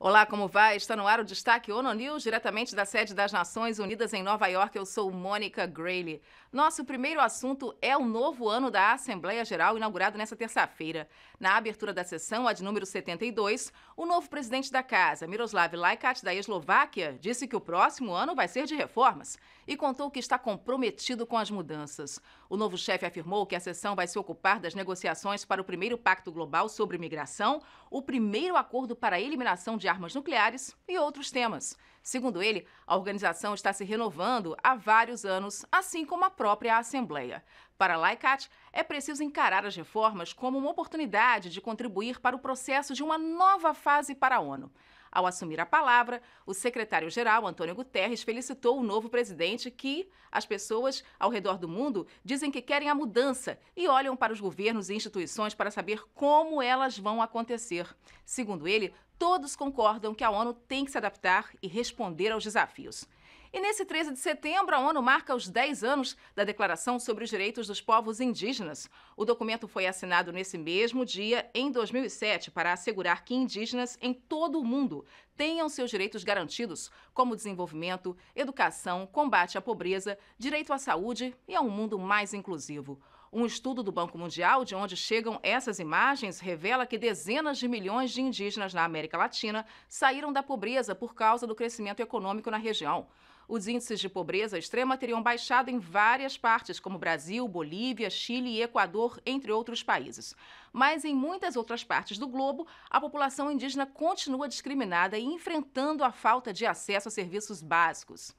Olá, como vai? Está no ar o Destaque ONU News, diretamente da sede das Nações Unidas em Nova York. Eu sou Mônica Grayley. Nosso primeiro assunto é o novo ano da Assembleia Geral, inaugurado nesta terça-feira. Na abertura da sessão, a de número 72, o novo presidente da casa, Miroslav Lajčák, da Eslováquia, disse que o próximo ano vai ser de reformas e contou que está comprometido com as mudanças. O novo chefe afirmou que a sessão vai se ocupar das negociações para o primeiro Pacto Global sobre Migração, o primeiro acordo para a eliminação de armas nucleares e outros temas. Segundo ele, a organização está se renovando há vários anos, assim como a própria Assembleia. Para Lajčák, é preciso encarar as reformas como uma oportunidade de contribuir para o processo de uma nova fase para a ONU. Ao assumir a palavra, o secretário-geral, António Guterres, felicitou o novo presidente que as pessoas ao redor do mundo dizem que querem a mudança e olham para os governos e instituições para saber como elas vão acontecer. Segundo ele, todos concordam que a ONU tem que se adaptar e responder aos desafios. E nesse 13 de setembro, a ONU marca os 10 anos da Declaração sobre os Direitos dos Povos Indígenas. O documento foi assinado nesse mesmo dia, em 2007, para assegurar que indígenas em todo o mundo tenham seus direitos garantidos, como desenvolvimento, educação, combate à pobreza, direito à saúde e a um mundo mais inclusivo. Um estudo do Banco Mundial, de onde chegam essas imagens, revela que dezenas de milhões de indígenas na América Latina saíram da pobreza por causa do crescimento econômico na região. Os índices de pobreza extrema teriam baixado em várias partes, como Brasil, Bolívia, Chile e Equador, entre outros países. Mas em muitas outras partes do globo, a população indígena continua discriminada e enfrentando a falta de acesso a serviços básicos.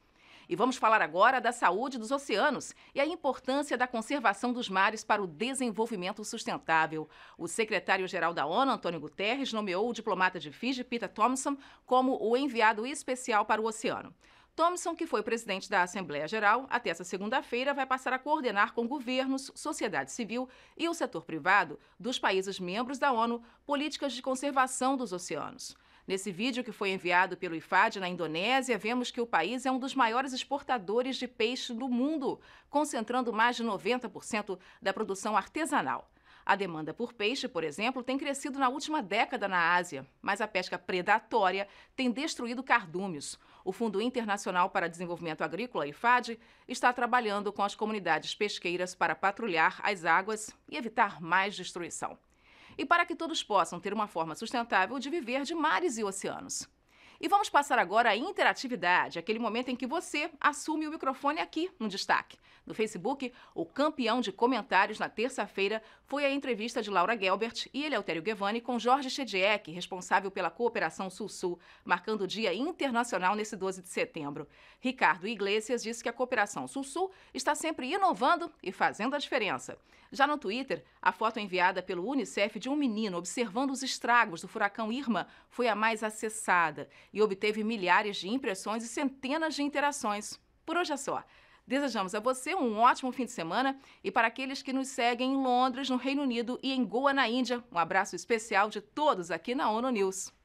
E vamos falar agora da saúde dos oceanos e a importância da conservação dos mares para o desenvolvimento sustentável. O secretário-geral da ONU, Antônio Guterres, nomeou o diplomata de Fiji, Peter Thomson, como o enviado especial para o oceano. Thomson, que foi presidente da Assembleia Geral, até essa segunda-feira vai passar a coordenar com governos, sociedade civil e o setor privado dos países membros da ONU políticas de conservação dos oceanos. Nesse vídeo que foi enviado pelo IFAD na Indonésia, vemos que o país é um dos maiores exportadores de peixe do mundo, concentrando mais de 90% da produção artesanal. A demanda por peixe, por exemplo, tem crescido na última década na Ásia, mas a pesca predatória tem destruído cardumes. O Fundo Internacional para Desenvolvimento Agrícola, IFAD, está trabalhando com as comunidades pesqueiras para patrulhar as águas e evitar mais destruição. E para que todos possam ter uma forma sustentável de viver de mares e oceanos. E vamos passar agora à interatividade, aquele momento em que você assume o microfone aqui no Destaque. No Facebook, o campeão de comentários na terça-feira foi a entrevista de Laura Gelbert e Eleutério Guevane com Jorge Chediek, responsável pela cooperação Sul-Sul, marcando o Dia Internacional nesse 12 de setembro. Ricardo Iglesias disse que a cooperação Sul-Sul está sempre inovando e fazendo a diferença. Já no Twitter, a foto enviada pelo Unicef de um menino observando os estragos do furacão Irma foi a mais acessada e obteve milhares de impressões e centenas de interações. Por hoje é só. Desejamos a você um ótimo fim de semana e para aqueles que nos seguem em Londres, no Reino Unido e em Goa, na Índia, um abraço especial de todos aqui na ONU News.